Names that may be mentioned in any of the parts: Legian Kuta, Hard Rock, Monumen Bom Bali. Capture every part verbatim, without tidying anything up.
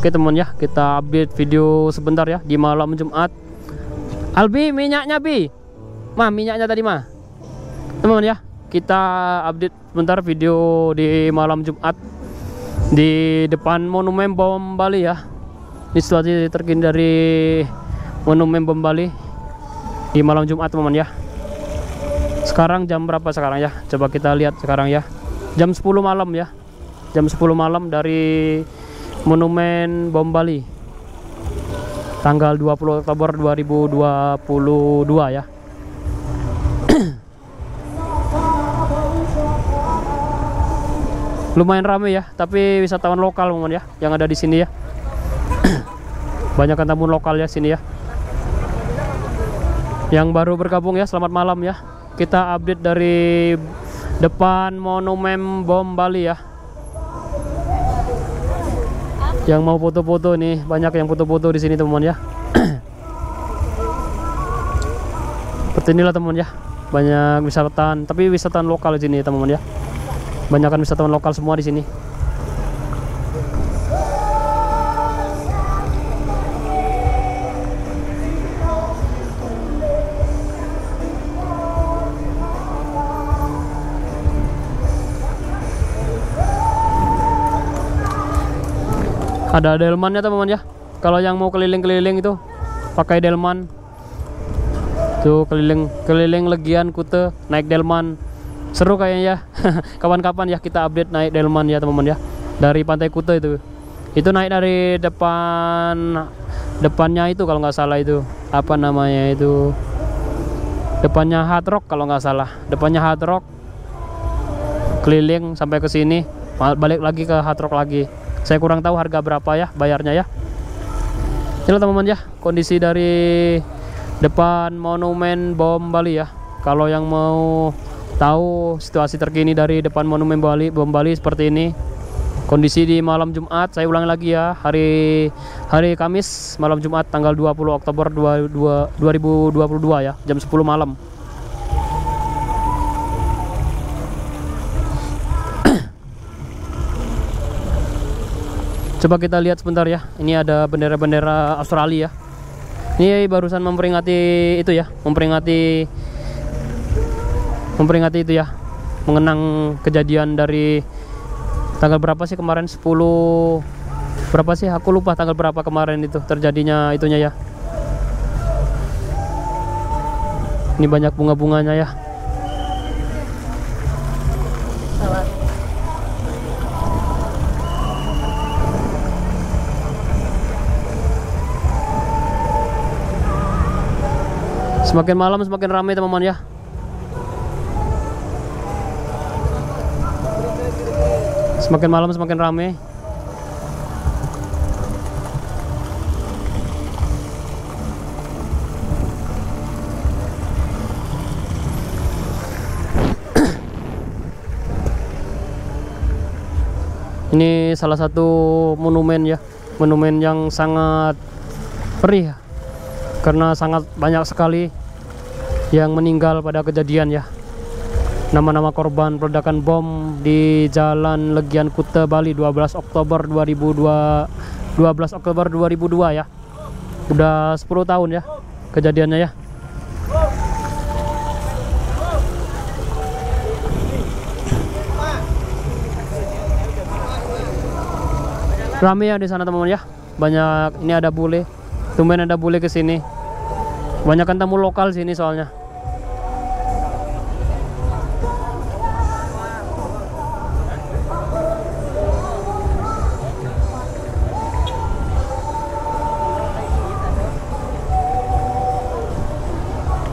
Oke teman ya, kita update video sebentar ya di malam Jumat. Albi, minyaknya Bi. Ma, minyaknya tadi mah. Teman ya, kita update sebentar video di malam Jumat di depan Monumen Bom Bali ya. Ini situasi terkini dari Monumen Bom Bali di malam Jumat teman ya. Sekarang jam berapa sekarang ya? Coba kita lihat sekarang ya. Jam sepuluh malam ya. Jam sepuluh malam dari Monumen Bom Bali tanggal dua puluh Oktober dua ribu dua puluh dua ya. Lumayan ramai ya, tapi wisatawan lokal teman ya yang ada di sini ya. Banyak tamu lokal ya sini ya. Yang baru bergabung ya, selamat malam ya. Kita update dari depan Monumen Bom Bali ya. Yang mau foto-foto nih, banyak yang foto-foto di sini teman ya. Seperti inilah teman ya, banyak wisatawan, tapi wisatawan lokal di sini teman ya. Banyakan wisatawan lokal semua di sini. Ada delmannya teman-teman ya. Kalau yang mau keliling-keliling itu pakai delman. Tuh keliling keliling Legian Kuta naik delman. Seru kayaknya ya. Kapan-kapan ya kita update naik delman ya teman-teman ya. Dari pantai Kuta itu. Itu naik dari depan depannya itu kalau nggak salah itu. Apa namanya itu? Depannya Hard Rock kalau nggak salah. Depannya Hard Rock. Keliling sampai ke sini, balik lagi ke Hard Rock lagi. Saya kurang tahu harga berapa ya bayarnya ya. Ini teman-teman ya kondisi dari depan Monumen Bom Bali ya. Kalau yang mau tahu situasi terkini dari depan Monumen Bali Bom Bali seperti ini. Kondisi di malam Jumat, saya ulangi lagi ya, hari hari Kamis malam Jumat tanggal dua puluh Oktober dua ribu dua puluh dua ya, jam sepuluh malam. Coba kita lihat sebentar ya. Ini ada bendera-bendera Australia ya. Ini barusan memperingati itu ya, memperingati memperingati itu ya, mengenang kejadian dari tanggal berapa sih kemarin, sepuluh berapa sih, aku lupa tanggal berapa kemarin itu terjadinya itunya ya. Ini banyak bunga-bunganya ya. Semakin malam semakin ramai teman-teman ya. Semakin malam semakin ramai. Ini salah satu monumen ya, monumen yang sangat perih ya. Karena sangat banyak sekali yang meninggal pada kejadian ya. Nama-nama korban peledakan bom di Jalan Legian Kuta Bali dua belas Oktober dua ribu dua ya. Udah sepuluh tahun ya kejadiannya ya. Rame ya di sana teman-teman ya. Banyak, ini ada bule. Tumben ada bule ke sini. Banyakan tamu lokal sini soalnya.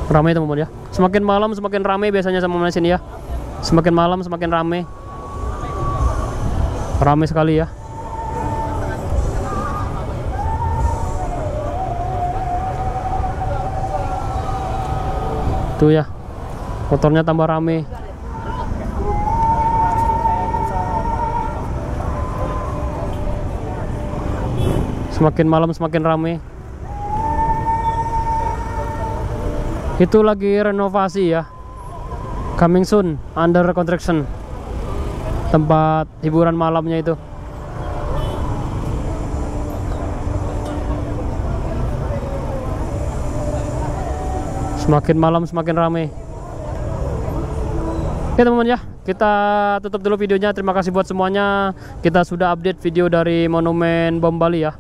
Ramai teman-teman ya. Semakin malam semakin ramai biasanya sama teman sini ya. Semakin malam semakin ramai. Ramai sekali ya. Tuh ya, motornya tambah rame. Semakin malam semakin rame. Itu lagi renovasi ya. Coming soon, under construction. Tempat hiburan malamnya itu. Semakin malam semakin ramai. Oke teman-teman ya, kita tutup dulu videonya. Terima kasih buat semuanya. Kita sudah update video dari Monumen Bom Bali ya.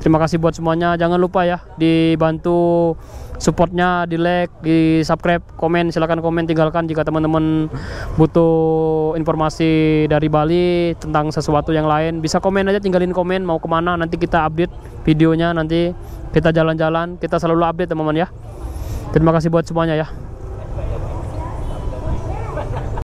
Terima kasih buat semuanya. Jangan lupa ya dibantu supportnya, di like, di subscribe, komen. Silahkan komen, tinggalkan jika teman-teman butuh informasi dari Bali tentang sesuatu yang lain. Bisa komen aja, tinggalin komen mau kemana. Nanti kita update videonya, nanti kita jalan-jalan. Kita selalu update teman-teman ya. Terima kasih buat semuanya ya.